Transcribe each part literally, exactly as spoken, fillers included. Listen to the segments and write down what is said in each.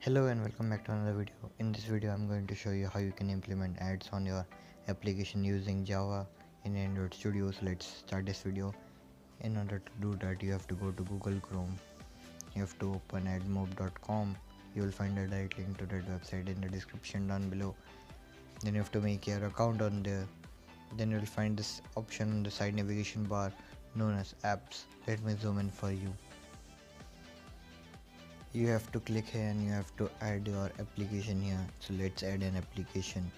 Hello and welcome back to another video. In this video I'm going to show you how you can implement ads on your application using Java in Android Studio. So let's start this video. In order to do that, you have to go to Google Chrome, you have to open admob dot com. You will find a direct link to that website in the description down below. Then you have to make your account on there. Then you will find this option on the side navigation bar known as apps. Let me zoom in for you. You have to click here and you have to add your application here. So let's add an application.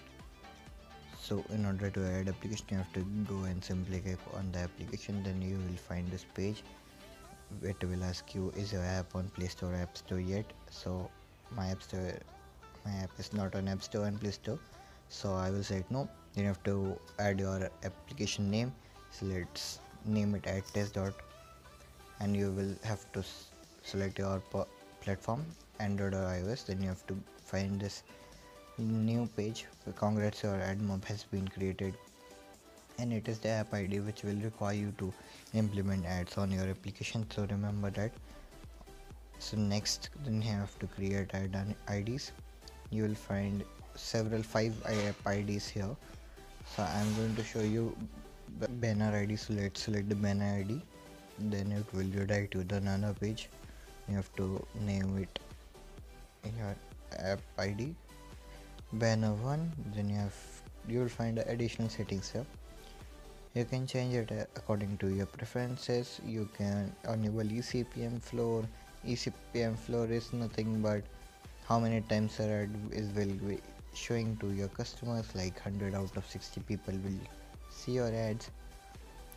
So in order to add application, you have to go and simply click on the application. Then you will find this page. It will ask you, is your app on Play Store or App Store yet? So my app store my app is not on App Store and Play Store, so I will say no. Then you have to add your application name. So let's name it at test dot, and you will have to select your platform, Android or iOS. Then you have to find this new page. Congrats, your AdMob has been created, and it is the app I D which will require you to implement ads on your application, so remember that. So next, then you have to create ad I Ds. You will find several five app I Ds here, so I'm going to show you the banner I D. So let's select the banner I D, then it will redirect you to another page. You have to name it in your app I D banner one. Then you have you will find the additional settings here. You can change it according to your preferences. You can enable E C P M floor. E C P M floor is nothing but how many times your ad is will be showing to your customers, like one hundred out of sixty people will see your ads.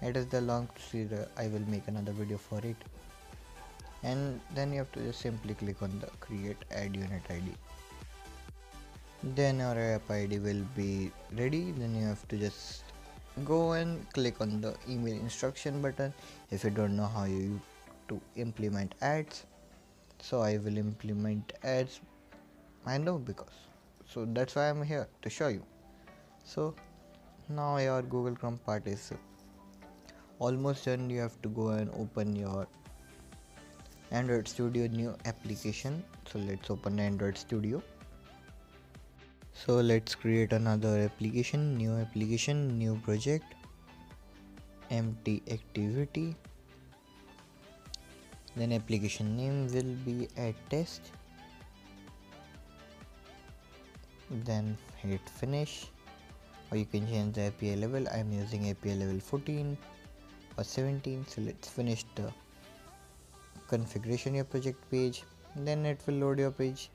It is the long procedure. I will make another video for it. And then you have to just simply click on the create ad unit I D. Then your app I D will be ready. Then you have to just go and click on the email instruction button if you don't know how you to implement ads. So I will implement ads, I know, because so that's why I'm here to show you. So now your Google Chrome part is almost done. You have to go and open your Android Studio new application. So let's open Android Studio. So let's create another application. New application, new project, MainActivity. Then application name will be at test. Then hit finish, or you can change the A P I level. I'm using A P I level fourteen or seventeen. So let's finish the configuration your project page. Then it will load your page.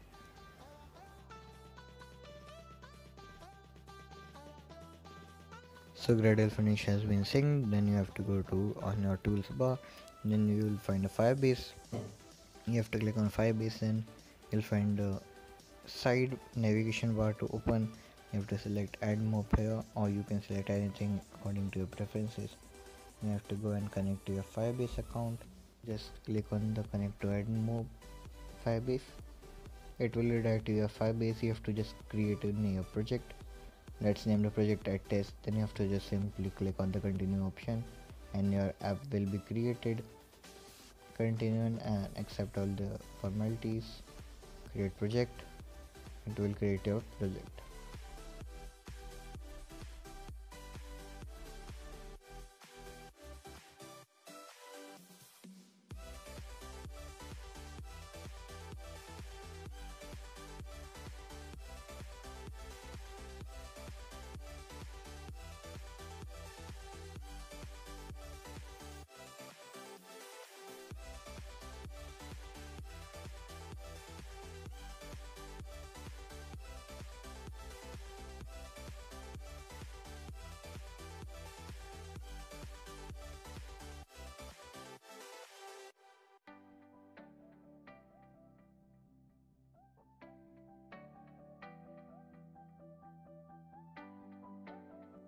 So Gradle finish has been synced. Then you have to go to on your tools bar. Then you will find a Firebase. You have to click on Firebase, and you'll find the side navigation bar to open. You have to select AdMob here, or you can select anything according to your preferences. You have to go and connect to your Firebase account. Just click on the connect to AdMob Firebase. It will redirect to your Firebase. You have to just create a new project. Let's name the project at test. Then you have to just simply click on the continue option, and your app will be created. Continue and accept all the formalities. Create project. It will create your project.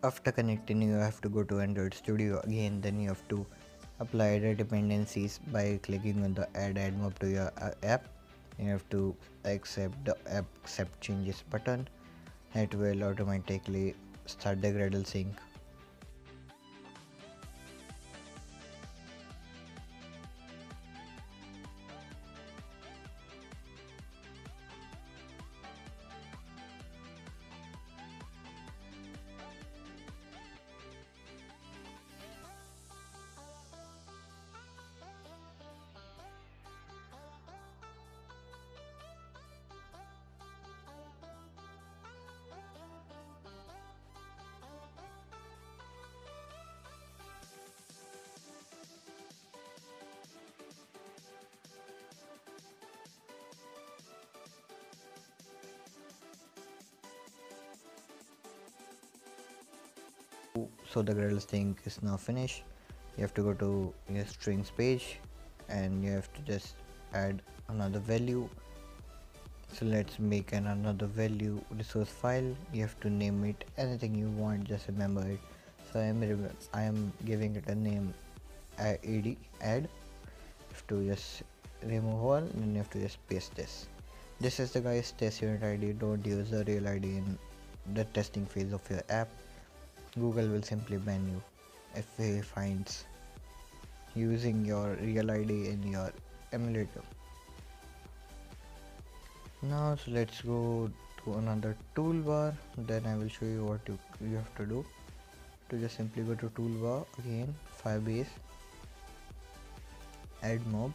After connecting, you have to go to Android Studio again. Then you have to apply the dependencies by clicking on the add AdMob to your app. You have to accept the app accept changes button. It will automatically start the Gradle sync. So the Gradle thing is now finished. You have to go to your strings page and you have to just add another value. So let's make an another value resource file. You have to name it anything you want, just remember it. So I am I am giving it a name ad, add. You have to just remove all and you have to just paste this. This is the guys test unit I D. Don't use the real I D in the testing phase of your app. Google will simply ban you if he finds using your real I D in your emulator. Now so let's go to another toolbar, then I will show you what you, you have to do. To just simply go to toolbar again, Firebase, AdMob.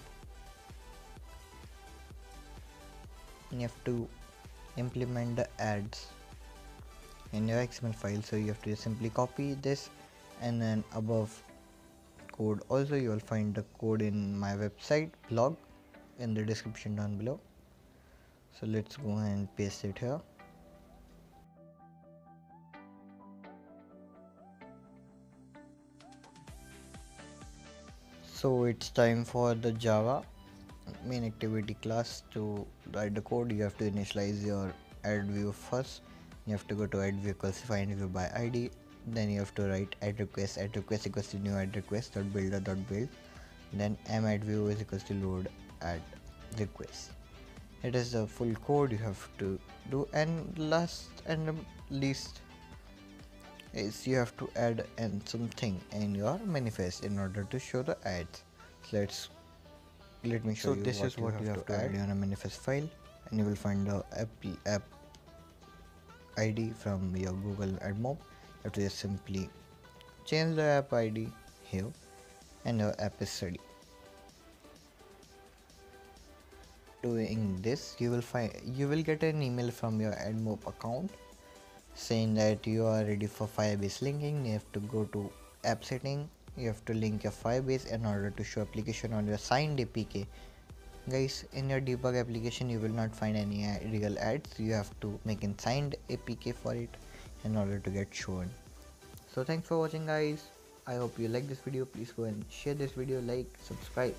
You have to implement the ads in your X M L file, so you have to just simply copy this, and then above code also you will find the code in my website blog in the description down below. So let's go and paste it here. So it's time for the Java MainActivity class. To write the code, you have to initialize your add view first. You have to go to add view equals find view by I D. Then you have to write add request, add request equals to new add request dot builder dot build. Then m add view is equals to load add request. It is the full code you have to do. And last and least is you have to add in something in your manifest in order to show the ads. So let's let me show so you. So this what is what you have, you have to, to add. add on a manifest file, and you will find the app app I D from your Google AdMob. You have to just simply change the app I D here, and your app is ready. Doing this, you will find you will get an email from your AdMob account saying that you are ready for Firebase linking. You have to go to app setting. You have to link your Firebase in order to show application on your signed A P K. Guys, in your debug application you will not find any real ads. You have to make a signed A P K for it in order to get shown. So thanks for watching guys. I hope you like this video. Please go and share this video, like, subscribe.